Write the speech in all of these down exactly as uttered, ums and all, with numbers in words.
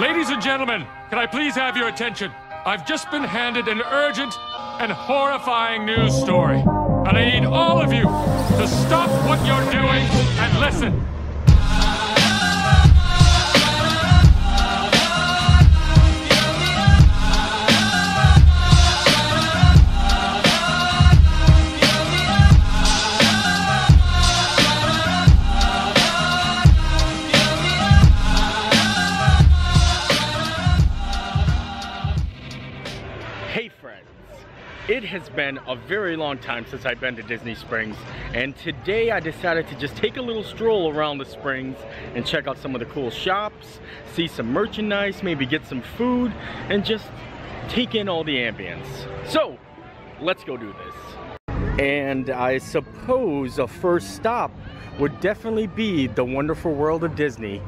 Ladies and gentlemen, can I please have your attention? I've just been handed an urgent and horrifying news story. And I need all of you to stop what you're doing and listen. It has been a very long time since I've been to Disney Springs, and today I decided to just take a little stroll around the Springs and check out some of the cool shops, see some merchandise, maybe get some food, and just take in all the ambience. So, let's go do this. And I suppose a first stop would definitely be the wonderful world of Disney.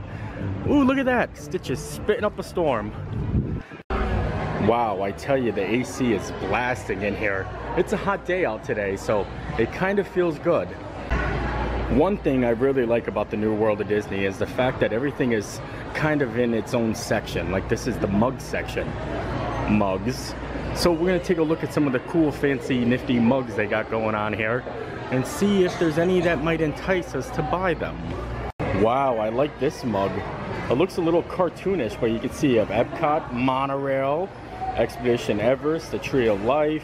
Ooh, look at that. Stitch is spitting up a storm. Wow, I tell you, the A C is blasting in here. It's a hot day out today, so it kind of feels good. One thing I really like about the new world of Disney is the fact that everything is kind of in its own section. Like, this is the mug section. Mugs. So we're going to take a look at some of the cool, fancy, nifty mugs they got going on here and see if there's any that might entice us to buy them. Wow, I like this mug. It looks a little cartoonish, but you can see you have Epcot, Monorail, Expedition Everest, the Tree of Life,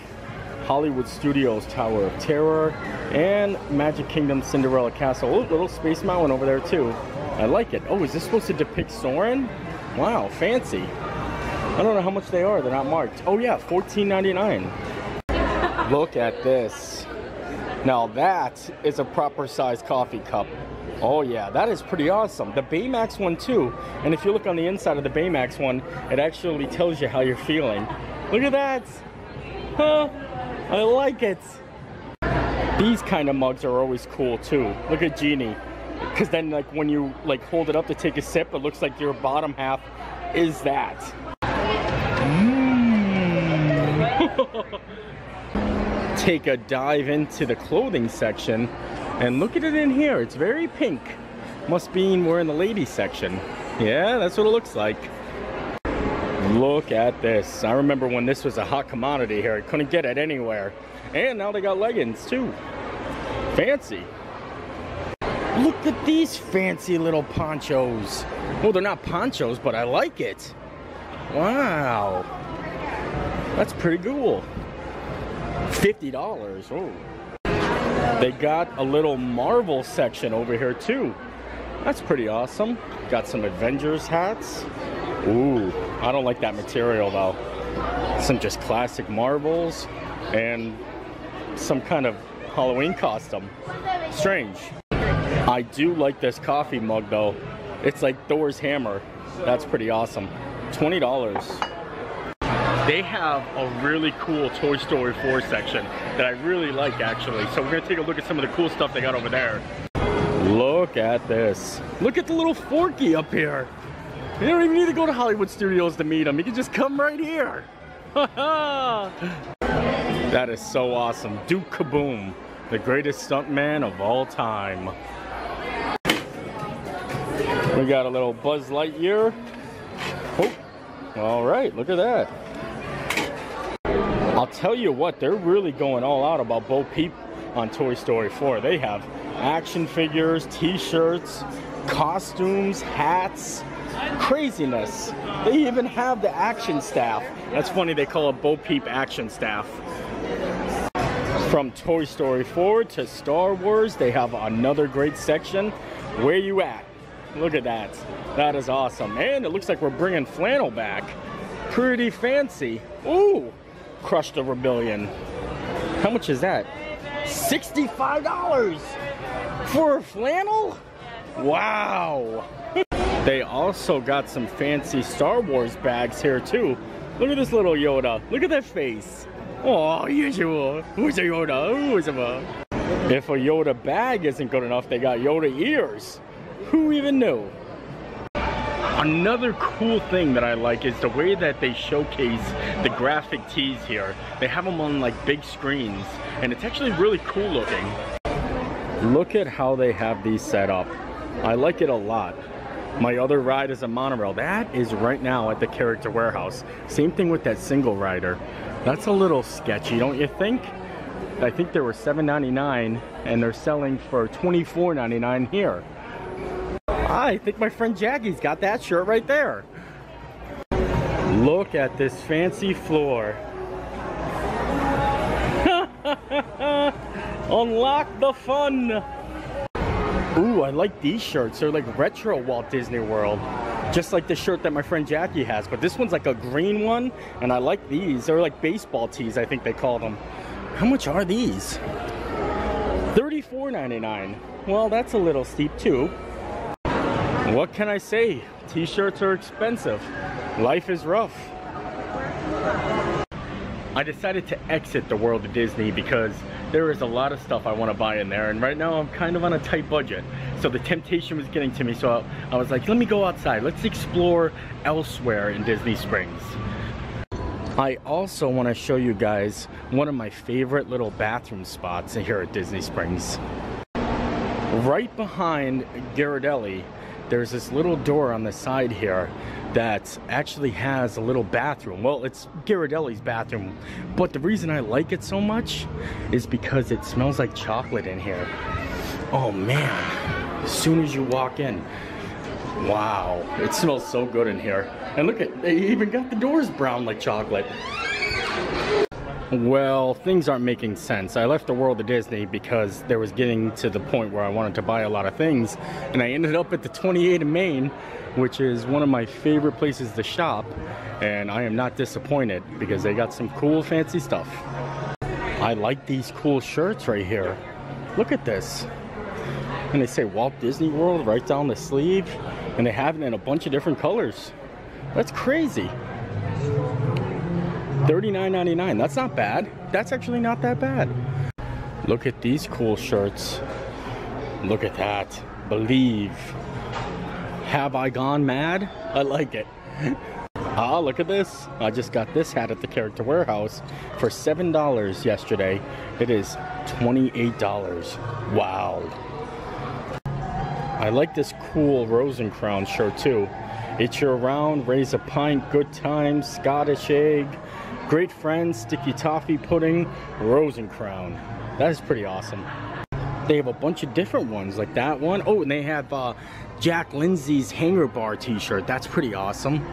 Hollywood Studios, Tower of Terror, and Magic Kingdom, Cinderella Castle. Oh, little Space Mountain over there too. I like it. Oh, is this supposed to depict Soarin'? Wow, fancy. I don't know how much they are. They're not marked. Oh yeah, fourteen ninety-nine. Look at this. Now that is a proper size coffee cup. Oh yeah, that is pretty awesome. The Baymax one too. And if you look on the inside of the Baymax one, it actually tells you how you're feeling. Look at that. Huh? I like it. These kind of mugs are always cool too. Look at Genie. Because then like when you like hold it up to take a sip, it looks like your bottom half is that. Mm. Take a dive into the clothing section. And look at it in here, it's very pink. Must mean we're in the ladies section. Yeah, that's what it looks like. Look at this. I remember when this was a hot commodity here. I couldn't get it anywhere. And now they got leggings too. Fancy. Look at these fancy little ponchos. Well, they're not ponchos, but I like it. Wow. That's pretty cool. fifty dollars, oh. They got a little Marvel section over here too. That's pretty awesome. Got some Avengers hats. Ooh, I don't like that material though. Some just classic Marvels and some kind of Halloween costume. Strange. I do like this coffee mug though. It's like Thor's hammer. That's pretty awesome. twenty dollars. They have a really cool Toy Story four section that I really like actually. So we're gonna take a look at some of the cool stuff they got over there. Look at this. Look at the little Forky up here. You don't even need to go to Hollywood Studios to meet him. You can just come right here. That is so awesome. Duke Kaboom, the greatest stuntman of all time. We got a little Buzz Lightyear. Oh, all right, look at that. I'll tell you what, they're really going all out about Bo Peep on Toy Story four. They have action figures, t-shirts, costumes, hats, craziness. They even have the action staff. That's funny, they call it Bo Peep action staff. From Toy Story four to Star Wars, they have another great section. Where you at? Look at that. That is awesome. And it looks like we're bringing flannel back. Pretty fancy. Ooh. Crush the Rebellion. How much is that? sixty-five dollars for a flannel? Wow. They also got some fancy Star Wars bags here too. Look at this little Yoda. Look at that face. Oh, usual. Who's a Yoda? Who's a... If a Yoda bag isn't good enough, they got Yoda ears. Who even knew? Another cool thing that I like is the way that they showcase the graphic tees here. They have them on like big screens and it's actually really cool looking. Look at how they have these set up. I like it a lot. My other ride is a monorail. That is right now at the Character Warehouse. Same thing with that single rider. That's a little sketchy, don't you think? I think there were seven ninety-nine and they're selling for twenty-four ninety-nine here. I think my friend Jaggy's got that shirt right there. Look at this fancy floor. Unlock the fun. Ooh, I like these shirts. They're like retro Walt Disney World. Just like the shirt that my friend Jackie has. But this one's like a green one. And I like these. They're like baseball tees, I think they call them. How much are these? thirty-four ninety-nine. Well, that's a little steep too. What can I say? T-shirts are expensive. Life is rough. I decided to exit the World of Disney because there is a lot of stuff I want to buy in there, and right now I'm kind of on a tight budget. So the temptation was getting to me, so I was like, let me go outside. Let's explore elsewhere in Disney Springs. I also want to show you guys one of my favorite little bathroom spots here at Disney Springs. Right behind Ghirardelli, there's this little door on the side here that actually has a little bathroom. Well, it's Ghirardelli's bathroom, but the reason I like it so much is because it smells like chocolate in here. Oh man, as soon as you walk in, wow, it smells so good in here. And look at, they even got the doors brown like chocolate. Well, things aren't making sense. I left the World of Disney because there was getting to the point where I wanted to buy a lot of things, and I ended up at the twenty-eighth of Maine, which is one of my favorite places to shop, and I am not disappointed because they got some cool fancy stuff. I like these cool shirts right here. Look at this. And they say Walt Disney World right down the sleeve, and they have it in a bunch of different colors. That's crazy. thirty-nine ninety-nine, that's not bad. That's actually not that bad. Look at these cool shirts. Look at that. Believe. Have I gone mad? I like it. Ah, look at this. I just got this hat at the Character Warehouse for seven dollars yesterday. It is twenty-eight dollars. Wow. I like this cool Rose and Crown shirt too. It's your round, raise a pint, good time, Scottish egg, great friends, sticky toffee pudding, Rose and Crown. That is pretty awesome. They have a bunch of different ones like that one. Oh, and they have uh, Jack Lindsay's Hanger Bar t-shirt. That's pretty awesome.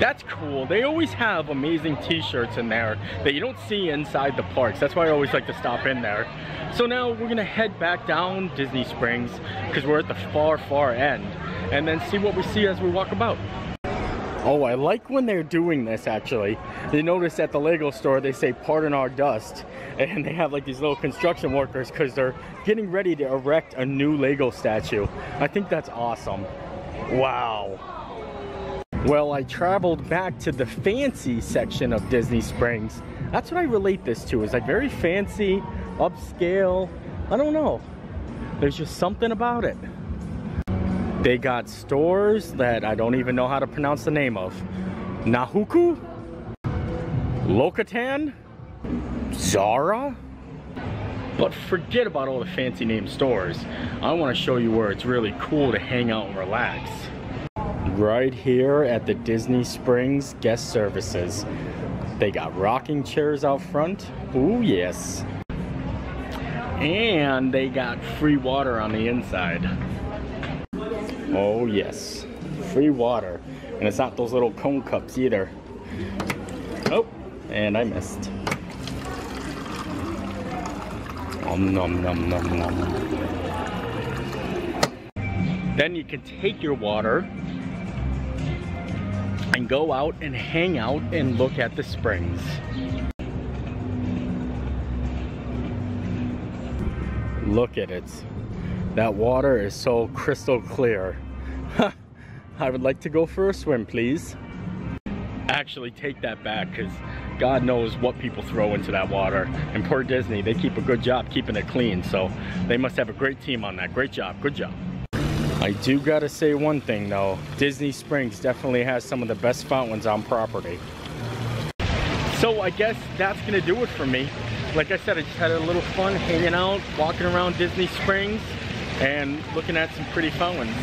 That's cool. They always have amazing t-shirts in there that you don't see inside the parks. That's why I always like to stop in there. So now we're going to head back down Disney Springs because we're at the far, far end, and then see what we see as we walk about. Oh, I like when they're doing this actually. You notice at the Lego store they say pardon our dust, and they have like these little construction workers because they're getting ready to erect a new Lego statue. I think that's awesome. Wow. Well, I traveled back to the fancy section of Disney Springs. That's what I relate this to, is like very fancy, upscale. I don't know. There's just something about it. They got stores that I don't even know how to pronounce the name of. Nahuku? Locotan? Zara? But forget about all the fancy name stores. I want to show you where it's really cool to hang out and relax. Right here at the Disney Springs Guest Services. They got rocking chairs out front. Ooh, yes. And they got free water on the inside. Oh yes, free water, and it's not those little cone cups either. Oh, and I missed. Om nom nom nom nom. Then you can take your water and go out and hang out and look at the springs. Look at it. That water is so crystal clear. I would like to go for a swim, please. Actually, take that back, because God knows what people throw into that water. And poor Disney, they keep a good job keeping it clean, so they must have a great team on that. Great job, good job. I do gotta say one thing, though. Disney Springs definitely has some of the best fountains on property. So I guess that's gonna do it for me. Like I said, I just had a little fun hanging out, walking around Disney Springs, and looking at some pretty fountains.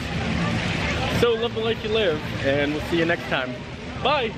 So love the life you live, and we'll see you next time. Bye!